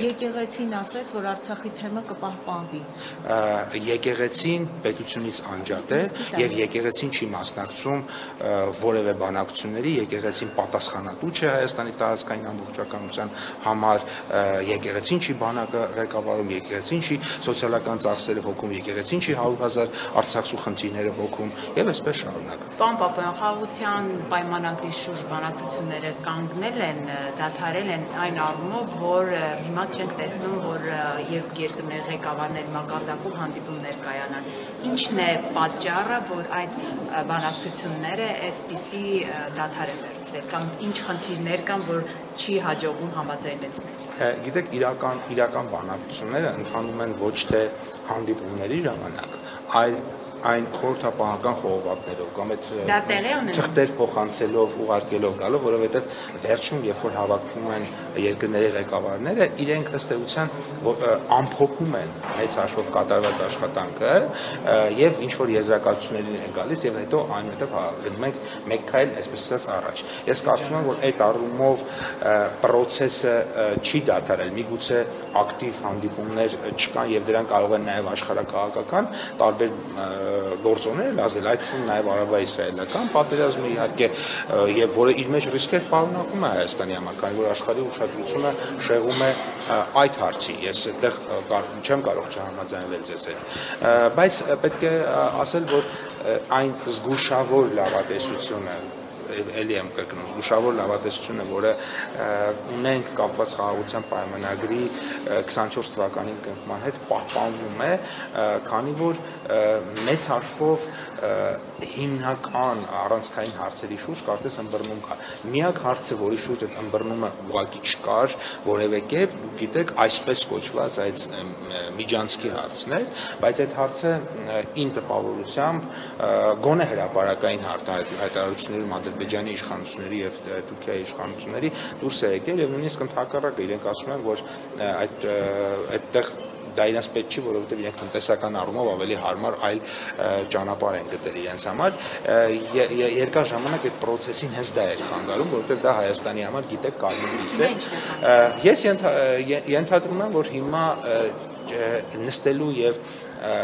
Եկեղեցին ասաց, որ Արցախի թեմը կպահպանվի։ Եկեղեցին պետությունից անջատ է եւ եկեղեցին չի մասնակցում որևէ բանակցությունների, եկեղեցին պատասխանատու չէ Հայաստանի տարածքային ամբողջականության համար, եկեղեցին չի բանակը ղեկավարում, եկեղեցին չի սոցիալական ծախսերը հոգում, եկեղեցին չի 100,000 արցախցու խնդիրները հոգում եւ այսպես շարունակ։ Պարոն Խաղաղության պայմանագրի շուրջ բանակցությունները կանգնել են, դադարել են այն առումով, որ հիմա չենք տեսնում, որ երբ երկրներ ղեկավարներ մակարդակով հանդիպումներ կայանան, ի՞նչն է պատճառը, որ այդ բանակցությունները այսպիսի դադար են վերցրել, կամ ի՞նչ խնդիրներ կան, որ չի հաջողվում համաձայնեցնել։ Գիտեք, իրական բանակցությունները ընթանում են ոչ թե հանդիպումների ժամանակ, այլ այն խորհրդապահական խողովակներով կամ այդ թղթեր փոխանցելով ուղարկելով գալով, որովհետև վերջում երբ որ հավաքվում են երկրների ղեկավարները, իրենք ըստ էության ամփոփում են այս հաշվով կատարված աշխատանքը եւ ինչ որ եզրակացություններին են գալիս եւ հետո այնուհետեւ գնում ենք մեկ քայլ այսպես ասած առաջ։ Ես կարծում եմ, որ այդ առումով process-ը չի դադարել, միգուցե ակտիվ հանդիպումներ չկան եւ դրանք կարող են նաեւ աշխարհակաղակական տարբեր գործոներ լազել, այդ թվում նաև արաբա-իսրայելական պատերազմը իհարկե, եւ որը իր մեջ ռիսկեր պարունակում է Հայաստանի համար, քանի որ աշխարհի ուշադրությունը շեղում է այդ հարցի, ես այդտեղ չեմ կարող չհամաձայնվել ձեզ հետ, բայց պետք է ասել, որ այն զգուշավոր լավատեսությունը, էլի եմ կրկնում, զգուշավոր լավատեսությունը, որը ունենք կապված խաղաղության պայմանագրի 24 թվականին կնքման հետ, պահպանվում է, քանի որ մեծ հարցով հիմնական առանցքային հարցերի շուրջ կարծես ըմբռնում կա։ Միակ հարցը, որի շուրջ այդ ըմբռնումը ուղղակի չկար, որևէ կերպ, գիտեք, այսպես կոչված այդ միջանցքի հարցն էր, բայց այդ հարցը ին տպավորությամբ գոնե հրապարակային հայտարարություններում Ադրբեջանի իշխանությունների եւ Թուրքիայի իշխանությունների դուրս է եկել եւ նույնիսկ ընդհակառակը իրենք ասում են, որ այդտեղ դա իրենց պետք չի, որովհետև իրենք տնտեսական առումով ավելի հարմար այլ ճանապարհ են գտել իրենց համար։ Երկար ժամանակ այդ process-ին հենց դա էր խանգարում, որովհետև դա Հայաստանի համար, գիտեք, կարևոր է։ Ես ենթադրում եմ, որ հիմա նստելու եւ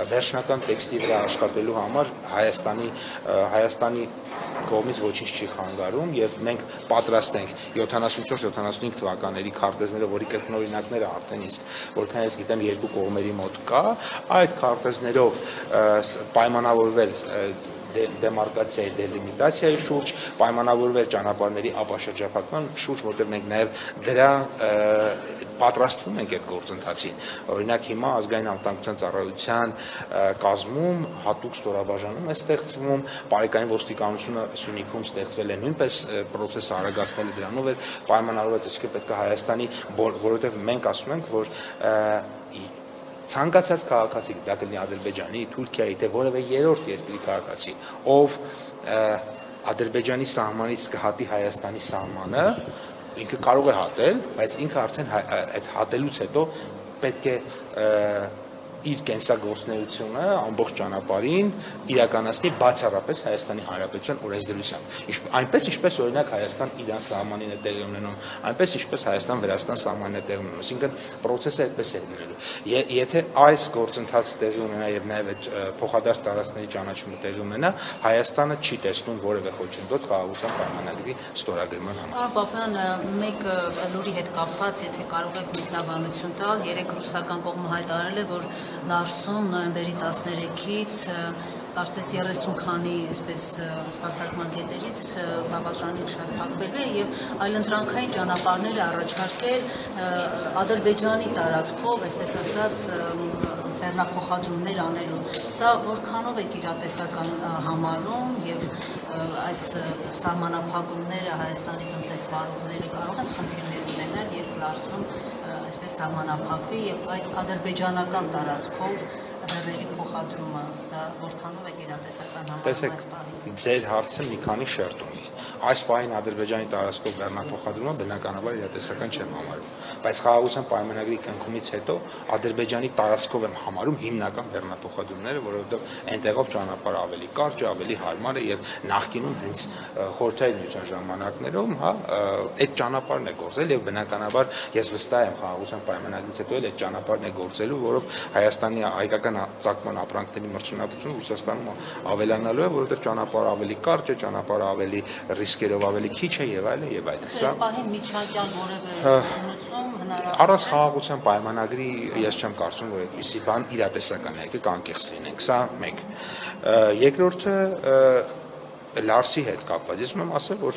վերջնական տեքստի վրա աշխատելու համար Հայաստանի կողմից ոչինչ չի խանգարում եւ մենք պատրաստ ենք 74-75 թվականների քարտեզները, որի կրկնօրինակները արդեն իսկ, որքան ես գիտեմ, երկու կողմերի մոտ կա, այդ քարտեզներով պայմանավորվել դեմարկացիայի, դելիմիտացիայի շուրջ, պայմանավորվել ճանապարհների ապաշրջափակման շուրջ, որտեղ մենք նաև դրա պատրաստվում ենք այդ գործընթացին։ Օրինակ հիմա ազգային անվտանգության ծառայության կազմում հատուկ ստորաբաժանում է ստեղծվում, Պարեկային ոստիկանությունը Սյունիքում ստեղծվել է, նույնպես process-ը արագացնել է դրանով, պայմանավորված է, պետք է Հայաստանի, որովհետև մենք ասում ենք, որ ցանկացած քաղաքացի, դա կլինի Ադրբեջանի, Թուրքիայի, թե որևէ երրորդ երկրի քաղաքացի, ով Ադրբեջանի սահմանից կհատի Հայաստանի սահմանը, ինքը կարող է հատել, բայց ինքը արդեն այդ հատելուց հետո պետք է իր կենսագործունեությունը ամբողջ ճանապարհին իրականացնի բացառապես Հայաստանի Հանրապետության օրենսդրությամբ։ Այնպես ինչպես օրինակ Հայաստան-Իրան սահմանին է տեղի ունենում, այնպես ինչպես Հայաստան-Վրաստան սահմանին է տեղի ունենում, այսինքն process-ը այդպես է լինելու։ Եթե այս գործընթացը տեղի ունենա եւ նաեւ այդ փոխադարձ տարածքների ճանաչումը տեղի ունենա, Հայաստանը չի տեսնում որևէ խոչընդոտ խաղաղության պայմանագրի ստորագրման համար։ Ահա, բաբան, մեկ լուրի հետ կապված, եթե կարող եք մեկնաբանություն տալ, երեք ռուսական կողմը հայտարարել է, որ Լարսում նոյեմբերի 13-ից կարծես 30 քանի այսպես սպասարկման կետերից բավականին շատ փակվել է եւ այլընտրանքային ճանապարհները առաջարկել Ադրբեջանի տարածքով, այսպես ասած, բեռնափոխադրումներ անելու։ Սա որքանով է իրատեսական համարում եւ այս սահմանափակումները Հայաստանի տնտեսվարողները կարող են խնդիրներ ունենալ, երբ Լարսում այսպես սահմանափակվի եւ այդ ադրբեջանական տարածքով հերերի փոխ ուղղադրումը, դա որքանով է գերատեսական համարվում։ Ձեր հարցը մի քանի շերտ ունի։ Այս պահին Ադրբեջանի տարածքով բեռնափոխադրումը բնականաբար իրատեսական չեմ համարում, բայց խաղաղության պայմանագրի կնքումից հետո Ադրբեջանի տարածքով եմ համարում հիմնական բեռնափոխադրումները, որովհետև այնտեղով ճանապարհը ավելի կարճ է, ավելի հարմար է եւ նախկինում հենց խորհրդային միության ժամանակներում, հա, այդ ճանապարհն է գործել եւ բնականաբար ես վստահ եմ խաղաղության պայմանագրից հետո էլ այդ ճանապարհն է գործելու, որով Հայաստանի հայկական ցակման ապրանքների մրցունակությունը Ռուսաստանում ավելանալու է, որովհետև ճանապարհը ավելի կարճ է, ճանապարհը ավելի ռիսկերով ավելի քիչ է եւ այլն եւ այլն։ Սա պահին միջազգային որևէ հնարավորություն առանց խաղաղության պայմանագրի ես չեմ կարծում, որ այդպիսի բան իրատեսական է, կանկեղծ լինենք, սա մեկ։ Երկրորդը Լարսի հետ կապված։ Ես մեմ ասել, որ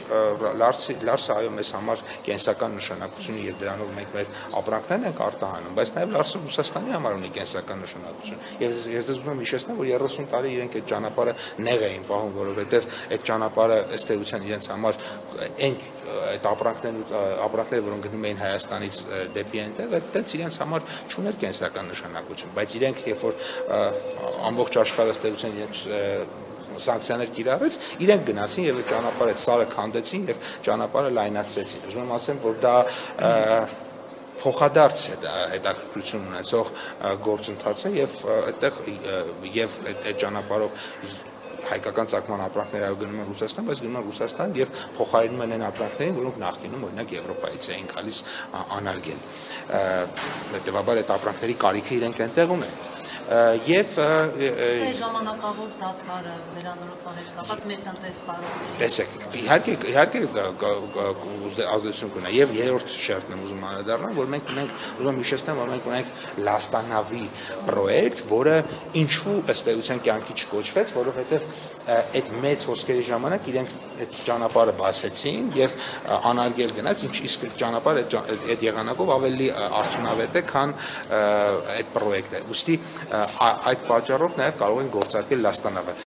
Լարսը այո մեզ համար կենսական նշանակությունը եւ դրանով մեկ մեր ապրանքներն ենք արտահանում, բայց նաեւ Լարսը Ռուսաստանի համար ունի կենսական նշանակություն։ Եվ ես ուզում եմ հիշեցնել, որ 30 տարի իրենք այդ ճանապարհը նեղ էին պահում, որովհետեւ այդ ճանապարհը ըստ էության իրենց համար այն այդ ապրանքները, որոնք գնում էին Հայաստանից դեպի այնտեղ, այդտեղ իրենց համար չուներ կենսական նշանակություն, բայց իրենք երբ որ ամբողջ աշխարհը ըստ էության իրենց սանկցիաներ կիրառեց, իրենք գնացին եւ ճանապարհը սարը քանդեցին եւ ճանապարհը լայնացրեցին։ Ուզում եմ ասեմ, որ դա փոխադարձ է, դա հետաքրքրություն ունեցող գործընթաց է եւ այդտեղ եւ այդ ճանապարհով հայկական ցակման ապրանքները գնում են Ռուսաստան, բայց գնում են Ռուսաստան եւ փոխարինում են այն ապրանքներին, որոնք նախկինում օրինակ Եվրոպայից էին գալիս անարգել։ Հետեւաբար այդ ապրանքների կարիքը իրենք այնտեղում է։ Եվ ժամանակավոր դադարը վերանորոգման հետ կապված մեր տնտեսվարողների տեսեք, իհարկե ազդեցություն կունենա։ Եվ երրորդ շերտն եմ ուզում անդրադառնալ, որ մենք ուզում հիշեցնեմ, որ մենք ունենք լաստանավի պրոյեկտ, որը ինչու ըստ էության կյանքի չկոչվեց, որովհետև այդ մեծ հոսքերի ժամանակ իրենք այդ ճանապարհը բացեցին եւ անարգել գնաց, իսկ ճանապարհը այդ եղանակով ավելի արդյունավետ է, քան այդ պրոյեկտը։ Ուստի այդ պատճառով նաև կարող են գործարկել լաստանավը։